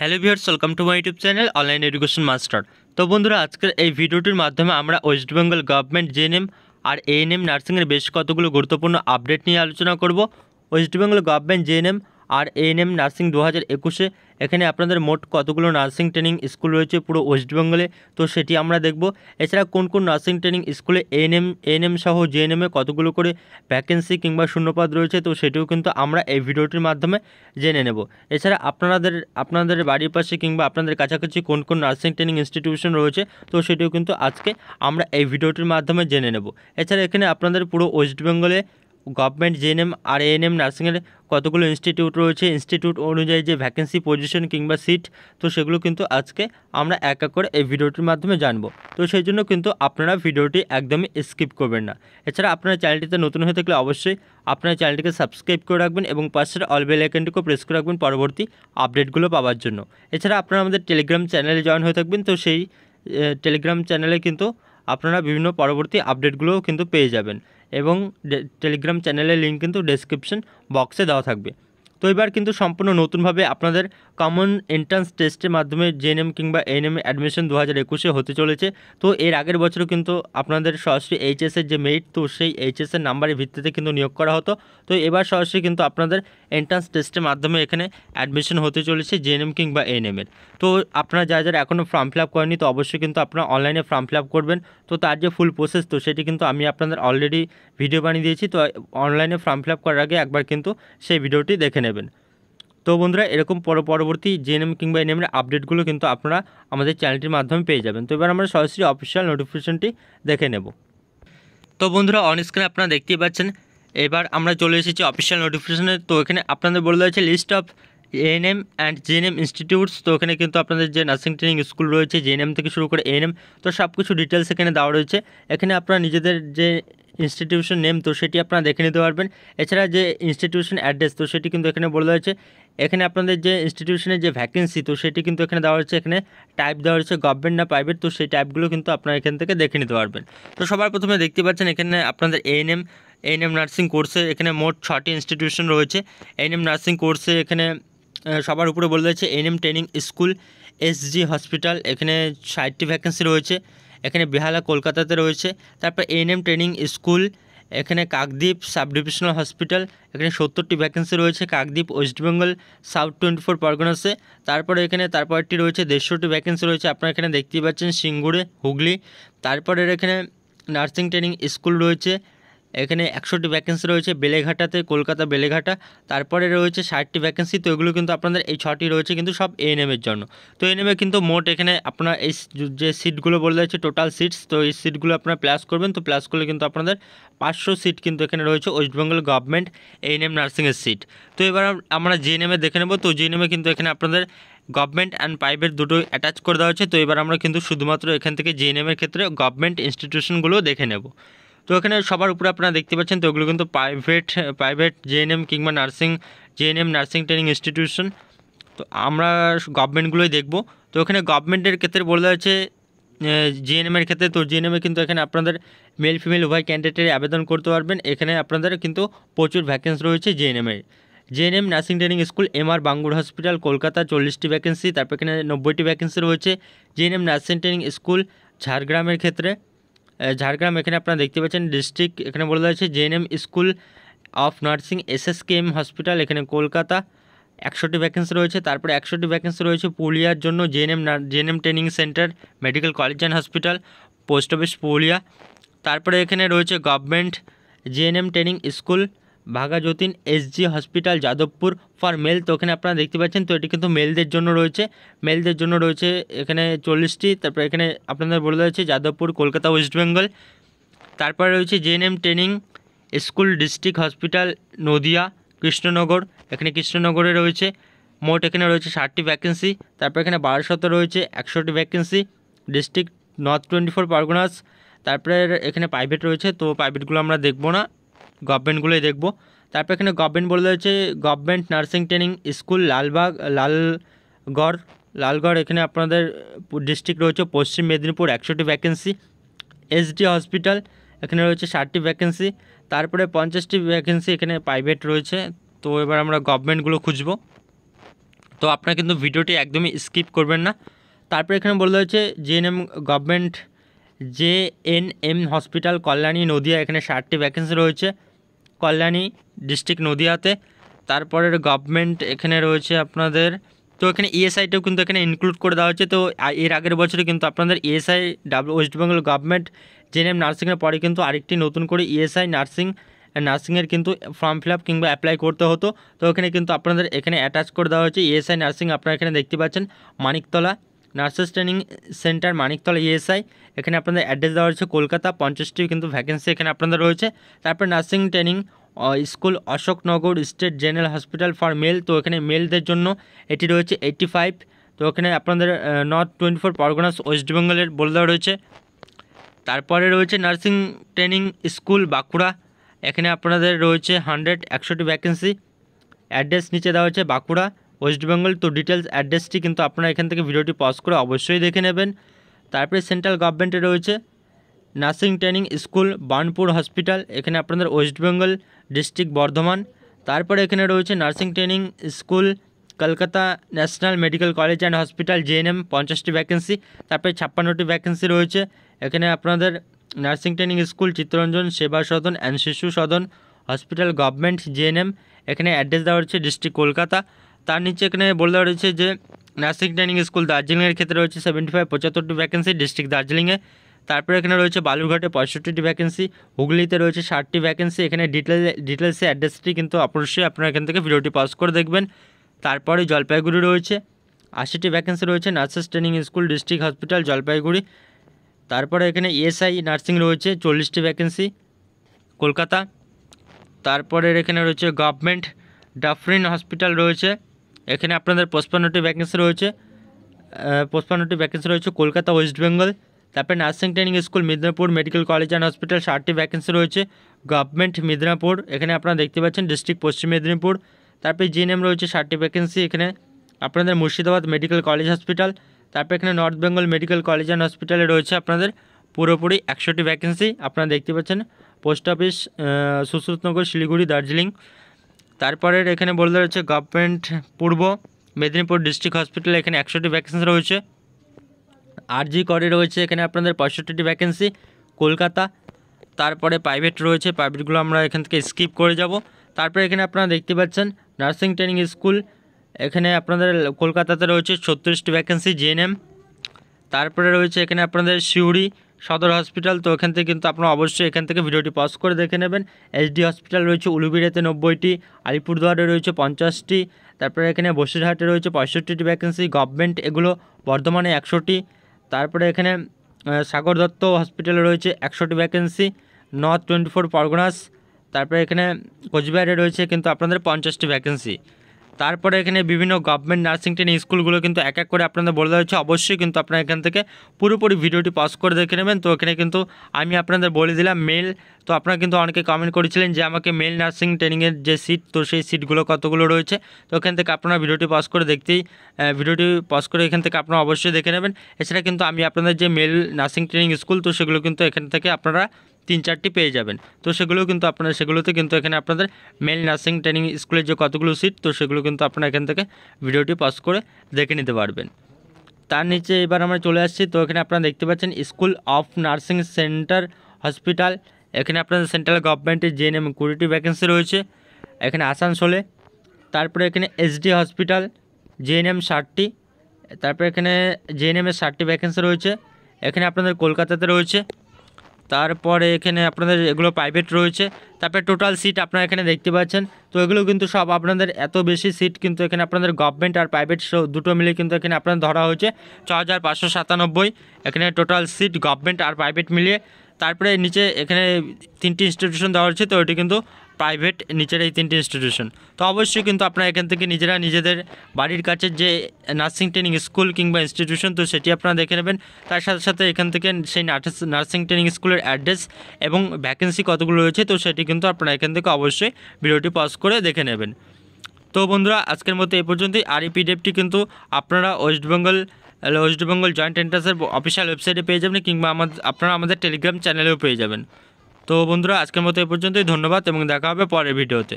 Hello viewers, welcome to my YouTube channel online education master. তো বন্ধুরা, আজকের এই ভিডিওটির মাধ্যমে আমরা ওয়েস্ট বেঙ্গল গভর্নমেন্ট জিএনএম আর এএনএম নার্সিংয়ের বেশ কতগুলো গুরুত্বপূর্ণ আপডেট নিয়ে আলোচনা করব। ওয়েস্ট বেঙ্গল গভর্নমেন্ট জিএনএম আর এএনএম নার্সিং 2021-এ এখানে আপনাদের মোট কতগুলো নার্সিং ট্রেনিং স্কুল রয়েছে পুরো ওয়েস্ট বেঙ্গলে, তো সেটি আমরা দেখব। এছাড়া কোন কোন নার্সিং ট্রেনিং স্কুলে এএনএম সহ জিএনএমে কতগুলো করে ভ্যাকেন্সি কিংবা শূন্যপদ রয়েছে, তো সেটিও কিন্তু আমরা এই ভিডিওটির মাধ্যমে জেনে নেব। এছাড়া আপনাদের বাড়ির পাশে কিংবা আপনাদের কাছাকাছি কোন কোন নার্সিং ট্রেনিং ইনস্টিটিউশন রয়েছে, তো সেটিও কিন্তু আজকে আমরা এই ভিডিওটির মাধ্যমে জেনে নেব। এছাড়া এখানে আপনাদের পুরো ওয়েস্ট বেঙ্গলে গভর্নমেন্ট জিএনএম আর এএনএম নার্সিংয়ের কতগুলো ইনস্টিটিউট রয়েছে, ইনস্টিটিউট অনুযায়ী যে ভ্যাকেন্সি পজিশন কিংবা সিট, তো সেগুলো কিন্তু আজকে আমরা এক এক করে এই ভিডিওটির মাধ্যমে জানবো। তো সেই জন্য কিন্তু আপনারা ভিডিওটি একদমই স্কিপ করবেন না। এছাড়া আপনার চ্যানেলটিতে নতুন হয়ে থাকলে অবশ্যই আপনার চ্যানেলটিকে সাবস্ক্রাইব করে রাখবেন এবং পাশের অল বেল আইকনটিকেও প্রেস করে রাখবেন পরবর্তী আপডেটগুলো পাওয়ার জন্য। এছাড়া আপনারা আমাদের টেলিগ্রাম চ্যানেলে জয়েন হয়ে থাকবেন, তো সেই টেলিগ্রাম চ্যানেলে কিন্তু আপনারা বিভিন্ন পরবর্তী আপডেটগুলোও কিন্তু পেয়ে যাবেন এবং টেলিগ্রাম চ্যানেলের লিঙ্ক কিন্তু ডেসক্রিপশন বক্সে দেওয়া থাকবে। তো এবার কিন্তু সম্পূর্ণ নতুনভাবে আপনাদের কমন এন্ট্রান্স টেস্টের মাধ্যমে জিএনএম কিংবা এএনএম অ্যাডমিশন 2021-এ হতে চলেছে। তো এর আগের বছরও কিন্তু আপনাদের সরাসরি এইচএসের যে মেরিট, তো সেই এইচএসের নাম্বারের ভিত্তিতে কিন্তু নিয়োগ করা হতো। তো এবার সরাসরি কিন্তু আপনাদের এন্ট্রান্স টেস্টের মাধ্যমে এখানে অ্যাডমিশন হতে চলেছে জিএনএম কিংবা এএনএমের। তো আপনারা যারা এখনও ফর্ম ফিল আপ করেননি, তো অবশ্যই কিন্তু আপনারা অনলাইনে ফর্ম ফিল আপ করবেন। তো তার যে ফুল প্রসেস, তো সেটি কিন্তু আমি আপনাদের অলরেডি ভিডিও বানিয়ে দিয়েছি, তো অনলাইনে ফর্ম ফিল আপ করার আগে একবার কিন্তু সেই ভিডিওটি দেখে নেবেন। তো বন্ধুরা, এরকম পরবর্তী জিএনএম কিংবা এএনএমের আপডেটগুলো কিন্তু আপনারা আমাদের চ্যানেলটির মাধ্যমে পেয়ে যাবেন। তো এবার আমরা সরাসরি অফিসিয়াল নোটিফিকেশনটি দেখে নেব। তো বন্ধুরা, অন স্ক্রিনে আপনারা দেখতেই পাচ্ছেন এবার আমরা চলে এসেছি অফিসিয়াল নোটিফিকেশনে। তো এখানে আপনাদের বলে দেওয়া হয়েছে list of ANM and GNM institutes. তো এখানে কিন্তু আপনাদের যে নার্সিং ট্রেনিং স্কুল রয়েছে জিএনএম থেকে শুরু করে এএনএম, তো সব কিছু ডিটেলস এখানে দেওয়া রয়েছে। এখানে আপনারা নিজেদের যে ইনস্টিটিউশন নেম, তো সেটি আপনারা দেখে নিতে পারবেন। এছাড়া যে ইনস্টিটিউশন অ্যাড্রেস, তো সেটি কিন্তু এখানে বলে দেওয়া হয়েছে। এখানে আপনাদের যে ইনস্টিটিউশনের যে ভ্যাকেন্সি, তো সেটি কিন্তু এখানে দেওয়া হচ্ছে। এখানে টাইপ দেওয়া হচ্ছে গভর্নমেন্ট না প্রাইভেট, তো সেই টাইপগুলো কিন্তু আপনারা এখান থেকে দেখে নিতে পারবেন। তো সবার প্রথমে দেখতে পাচ্ছেন এখানে আপনাদের এএনএম নার্সিং কোর্সে এখানে মোট 6টি ইনস্টিটিউশন রয়েছে। এএনএম নার্সিং কোর্সে এখানে সবার উপরে বলে দেওয়া হচ্ছে ANM training school SG hospital, এখানে 60টি ভ্যাকেন্সি রয়েছে। এখানে বেহালা কলকাতাতে রয়েছে। তারপর এএনএম ট্রেনিং স্কুল এখানে কাকদ্বীপ সাব ডিভিশনাল হসপিটাল, এখানে 70টি ভ্যাকেন্সি রয়েছে কাকদ্বীপ ওয়েস্টবেঙ্গল সাউথ 24 পরগনাসে। তারপরে এখানে তারপরটি রয়েছে 150টি ভ্যাকেন্সি রয়েছে, আপনারা এখানে দেখতেই পাচ্ছেন সিঙ্গুরে হুগলি। তারপরে এখানে নার্সিং ট্রেনিং স্কুল রয়েছে, এখানে 100টি ভ্যাকেন্সি রয়েছে বেলেঘাটাতে কলকাতা বেলেঘাটা। তারপরে রয়েছে 60টি ভ্যাকেন্সি। তো এগুলো কিন্তু আপনাদের এই 6টি রয়েছে কিন্তু সব এএনএমের জন্য। তো এএনএমে কিন্তু মোট এখানে আপনার এই যে সিটগুলো বলে দিয়েছে টোটাল সিটস, তো এই সিটগুলো আপনারা প্লাস করবেন। তো প্লাস করলে কিন্তু আপনাদের 500 সিট কিন্তু এখানে রয়েছে ওয়েস্ট বেঙ্গল গভর্নমেন্ট এএনএম নার্সিংয়ের সিট। তো এবার আমরা জিএনএমে দেখে নেব। তো জিএনএমে কিন্তু এখানে আপনাদের গভর্নমেন্ট অ্যান্ড প্রাইভেট দুটোই অ্যাটাচ করে দেওয়া হয়েছে। তো এবার আমরা কিন্তু শুধুমাত্র এখান থেকে জিএনএমের ক্ষেত্রে গভর্নমেন্ট ইনস্টিটিউশনগুলো দেখে নেব। তো এখানে সবার উপরে আপনারা দেখতে পাচ্ছেন, তো ওগুলো কিন্তু প্রাইভেট জিএনএম কিংবা জিএনএম নার্সিং ট্রেনিং ইনস্টিটিউশন, তো আমরা গভর্নমেন্টগুলোই দেখব। তো এখানে গভর্নমেন্টের ক্ষেত্রে বলে দেওয়া হয়েছে জিএনএমের ক্ষেত্রে, তো জিএনএমে কিন্তু এখানে আপনাদের মেল ফিমেল উভয় ক্যান্ডিডেটের আবেদন করতে পারবেন। এখানে আপনাদের কিন্তু প্রচুর ভ্যাকেন্সি রয়েছে জিএনএমের। GNM nursing training school MR Bangur hospital Kolkata 40টি ভ্যাকেন্সি। তারপর এখানে 90টি ভ্যাকেন্সি রয়েছে জিএনএম নার্সিং ট্রেনিং স্কুল ঝাড়গ্রামের ক্ষেত্রে। ঝাড়গ্রাম এখানে আপনারা দেখতে পাচ্ছেন ডিস্ট্রিক্ট, এখানে বলে দেওয়া হয়েছে GNM school of nursing SSKM hospital, এখানে কলকাতা 100টি ভ্যাকেন্সি রয়েছে। তারপরে 100টি ভ্যাকেন্সি রয়েছে পুরুলিয়ার জন্য GNM training centre medical college and hospital post office Purulia. তারপরে এখানে রয়েছে government GNM training school Baghajatin SG hospital Jadavpur for male. তো এখানে আপনারা দেখতে পাচ্ছেন, তো এটি কিন্তু মেলদের জন্য রয়েছে এখানে 40টি। তারপরে এখানে আপনাদের বলে দেওয়া হয়েছে যাদবপুর কলকাতা ওয়েস্ট বেঙ্গল। তারপরে রয়েছে GNM training school district hospital Nadia Krishnanagar, এখানে কৃষ্ণনগরে রয়েছে। মোট এখানে রয়েছে 60টি ভ্যাকেন্সি। তারপর এখানে বারাসতে রয়েছে 100টি ভ্যাকেন্সি ডিস্ট্রিক্ট নর্থ 24 পরগনাস। তারপরে এখানে প্রাইভেট রয়েছে, তো প্রাইভেটগুলো আমরা দেখবো না, গভর্নমেন্টগুলোই দেখব। তারপর এখানে গভর্নমেন্ট বলে রয়েছে government nursing training school Lalgarh, এখানে আপনাদের ডিস্ট্রিক্ট রয়েছে পশ্চিম মেদিনীপুর 100টি ভ্যাকেন্সি। এসডি হসপিটাল এখানে রয়েছে 60টি ভ্যাকেন্সি। তারপরে 50টি ভ্যাকেন্সি এখানে প্রাইভেট রয়েছে। তো এবার আমরা গভর্নমেন্টগুলো খুঁজব। तो আপনারা কিন্তু ভিডিওটি একদমই স্কিপ করবেন না। তারপর এখানে বলা হয়েছে GNM government JNM hospital Kalyani Nadia, এখানে 60টি ভ্যাকেন্সি রয়েছে কল্যাণী ডিস্ট্রিক্ট নদিয়াতে। তারপরের গভর্নমেন্ট এখানে রয়েছে আপনাদের, তো এখানে ইএসআইটাও কিন্তু এখানে ইনক্লুড করে দেওয়া হচ্ছে। তো এর আগের বছরে কিন্তু আপনাদের ESI West Bengal government GNM নার্সিংয়ের পরে কিন্তু আরেকটি নতুন করে ইএসআই নার্সিংয়ের কিন্তু ফর্ম ফিল আপ কিংবা অ্যাপ্লাই করতে হতো। তো এখানে কিন্তু আপনাদের এখানে অ্যাটাচ করে দেওয়া হয়েছে ইএসআই নার্সিং, আপনারা এখানে দেখতে পাচ্ছেন Maniktala nurses training centre Maniktala ESI, এখানে আপনাদের অ্যাড্রেস দেওয়া হয়েছে কলকাতা। 50টি কিন্তু ভ্যাকেন্সি এখানে আপনাদের রয়েছে। তারপর nursing training school Ashoknagar state general hospital for male, তো এখানে মেলদের জন্য এটি রয়েছে 85। তো এখানে আপনাদের নর্থ 24 পরগনাস ওয়েস্ট বেঙ্গলের বলে দেওয়া রয়েছে। তারপরে রয়েছে নার্সিং ট্রেনিং স্কুল বাঁকুড়া, এখানে আপনাদের রয়েছে 100-100টি ভ্যাকেন্সি। অ্যাড্রেস নিচে দেওয়া হয়েছে বাঁকুড়া ওয়েস্ট বেঙ্গল। তো ডিটেলস অ্যাড্রেসটি কিন্তু আপনারা এখান থেকে ভিডিওটি পজ করে অবশ্যই দেখে নেবেন। তারপরে সেন্ট্রাল গভর্নমেন্টে রয়েছে nursing training school Burnpur hospital, এখানে আপনাদের ওয়েস্ট বেঙ্গল ডিস্ট্রিক্ট বর্ধমান। তারপরে এখানে রয়েছে nursing training school Kolkata national medical college and hospital JNM, 50টি ভ্যাকেন্সি। তারপরে 56টি ভ্যাকেন্সি রয়েছে। এখানে আপনাদের নার্সিং ট্রেনিং স্কুল চিত্তরঞ্জন সেবা Sadan and Shishu Sadan hospital government JNM, এখানে অ্যাড্রেস দেওয়া হচ্ছে ডিস্ট্রিক্ট কলকাতা। তার নিচে এখানে বলে দেওয়া রয়েছে যে নার্সিং ট্রেনিং স্কুল দার্জিলিংয়ের ক্ষেত্রে রয়েছে 75-75টি ভ্যাকেন্সি ডিস্ট্রিক্ট দার্জিলিংয়ে। তারপরে এখানে রয়েছে বালুরঘাটে 65টি ভ্যাকেন্সি, হুগলিতে রয়েছে 60টি ভ্যাকেন্সি। এখানে ডিটেলসে অ্যাড্রেসটি কিন্তু অবশ্যই আপনারা এখান থেকে ভিডিওটি পজ করে দেখবেন। তারপরে জলপাইগুড়ি রয়েছে 80টি ভ্যাকেন্সি রয়েছে nurses training school district hospital Jalpaiguri. তারপরে এখানে ইএসআই নার্সিং রয়েছে 40টি ভ্যাকেন্সি কলকাতা। তারপরের এখানে রয়েছে গভর্নমেন্ট ডাফরিন হসপিটাল রয়েছে, এখানে আপনাদের 55টি ভ্যাকেন্সি রয়েছে, 55টি ভ্যাকেন্সি রয়েছে কলকাতা ওয়েস্ট বেঙ্গল। তারপরে nursing training school Medinipur medical college and hospital 60টি ভ্যাকেন্সি রয়েছে গভর্নমেন্ট মেদিনীপুর, এখানে আপনারা দেখতে পাচ্ছেন ডিস্ট্রিক্ট পশ্চিম মেদিনীপুর। তারপরে জিএনএম রয়েছে 60টি ভ্যাকেন্সি, এখানে আপনাদের মুর্শিদাবাদ মেডিকেল কলেজ হসপিটাল। তারপরে এখানে north Bengal medical college and হসপিটালে রয়েছে আপনাদের পুরোপুরি 100টি ভ্যাকেন্সি, আপনারা দেখতে পাচ্ছেন পোস্ট অফিস সুশ্রুতনগর শিলিগুড়ি দার্জিলিং। তারপরের এখানে বলে রয়েছে গভর্নমেন্ট পূর্ব মেদিনীপুর ডিস্ট্রিক্ট হসপিটালে, এখানে 100টি ভ্যাকেন্সি রয়েছে। আরজি করে রয়েছে এখানে আপনাদের 65টি ভ্যাকেন্সি কলকাতা। তারপরে প্রাইভেট রয়েছে, প্রাইভেটগুলো আমরা এখান থেকে স্কিপ করে যাব। তারপরে এখানে আপনারা দেখতে পাচ্ছেন নার্সিং ট্রেনিং স্কুল, এখানে আপনাদের কলকাতাতে রয়েছে 36টি ভ্যাকেন্সি জিএনএম। তারপরে রয়েছে এখানে আপনাদের সিউড়ি সদর হসপিটাল, তো এখান থেকে কিন্তু আপনারা অবশ্যই এখান থেকে ভিডিওটি পজ করে দেখে নেবেন। এইচডি হসপিটাল রয়েছে উলুবেড়িয়াতে 90টি, আলিপুরদুয়ারে রয়েছে 50টি। তারপরে এখানে বসিরহাটে রয়েছে 65টি ভ্যাকেন্সি গভর্নমেন্ট, এগুলো বর্ধমানে 100টি। তারপরে এখানে সাগর দত্ত হসপিটালে রয়েছে 100টি ভ্যাকেন্সি নর্থ 24 পরগনাস। তারপরে এখানে কোচবিহারে রয়েছে কিন্তু আপনাদের 50টি ভ্যাকেন্সি। তারপরে এখানে বিভিন্ন গভর্নমেন্ট নার্সিং ট্রেনিং স্কুলগুলো কিন্তু এক এক করে আপনাদের বলে দেওয়া হচ্ছে, অবশ্যই কিন্তু আপনারা এখান থেকে পুরোপুরি ভিডিওটি পজ করে দেখে নেবেন। তো এখানে কিন্তু আমি আপনাদের বলে দিলাম মেল, তো আপনারা কিন্তু অনেকে কমেন্ট করেছিলেন যে আমাকে মেল নার্সিং ট্রেনিংয়ের যে সিট, তো সেই সিটগুলো কতগুলো রয়েছে। তো এখান থেকে আপনারা ভিডিওটি পজ করে এখান থেকে আপনারা অবশ্যই দেখে নেবেন। এছাড়া কিন্তু আমি আপনাদের যে মেল নার্সিং ট্রেনিং স্কুল, তো সেগুলো কিন্তু এখান থেকে আপনারা 3-4টি পেয়ে যাবেন। তো সেগুলো কিন্তু আপনারা সেগুলোতে কিন্তু এখানে আপনাদের মেল নার্সিং ট্রেনিং স্কুলের যে কতগুলো সিট, তো সেগুলো কিন্তু আপনারা এখান থেকে ভিডিওটি পজ করে দেখে নিতে পারবেন। তার নিচে এবার আমরা চলে আসছি, তো এখানে আপনারা দেখতে পাচ্ছেন school of nursing centre hospital, এখানে আপনাদের সেন্ট্রাল গভর্নমেন্টের জেএনএম 20টি ভ্যাকেন্সি রয়েছে, এখানে আসানসোলে। তারপরে এখানে এসডি হসপিটাল জেএনএম 60টি। তারপরে এখানে জেএনএমের 60টি ভ্যাকেন্সি রয়েছে, এখানে আপনাদের কলকাতাতে রয়েছে। তারপরে এখানে আপনাদের এগুলো প্রাইভেট রয়েছে। তারপরে টোটাল সিট আপনারা এখানে দেখতে পাচ্ছেন, তো এগুলো কিন্তু সব আপনাদের এত বেশি সিট কিন্তু এখানে আপনাদের গভর্নমেন্ট আর প্রাইভেট দুটো মিলে কিন্তু এখানে আপনাদের ধরা হয়েছে 6597, এখানে টোটাল সিট গভর্নমেন্ট আর প্রাইভেট মিলিয়ে। তারপরে নিচে এখানে 3টি ইনস্টিটিউশন দেওয়া হচ্ছে, তো এটি কিন্তু প্রাইভেট নিচের এই 3টি ইনস্টিটিউশন। তো অবশ্যই কিন্তু আপনারা এখান থেকে নিজেরা নিজেদের বাড়ির কাছে যে নার্সিং ট্রেনিং স্কুল কিংবা ইনস্টিটিউশন, তো সেটি আপনারা দেখে নেবেন। তার সাথে সাথে এখান থেকে সেই নার্সিং ট্রেনিং স্কুলের অ্যাড্রেস এবং ভ্যাকেন্সি কতগুলো রয়েছে, তো সেটি কিন্তু আপনারা এখান থেকে অবশ্যই ভিডিওটি পজ করে দেখে নেবেন। তো বন্ধুরা, আজকের মতো এই পর্যন্তই। আর এই পিডিএফটি কিন্তু আপনারা ওয়েস্ট বেঙ্গল জয়েন্ট এন্ট্রান্সের অফিসিয়াল ওয়েবসাইটে পেয়ে যাবেন, কিংবা আপনারা আমাদের টেলিগ্রাম চ্যানেলেও পেয়ে যাবেন। তো বন্ধুরা, আজকের মতো এই পর্যন্তই। ধন্যবাদ এবং দেখা হবে পরের ভিডিওতে।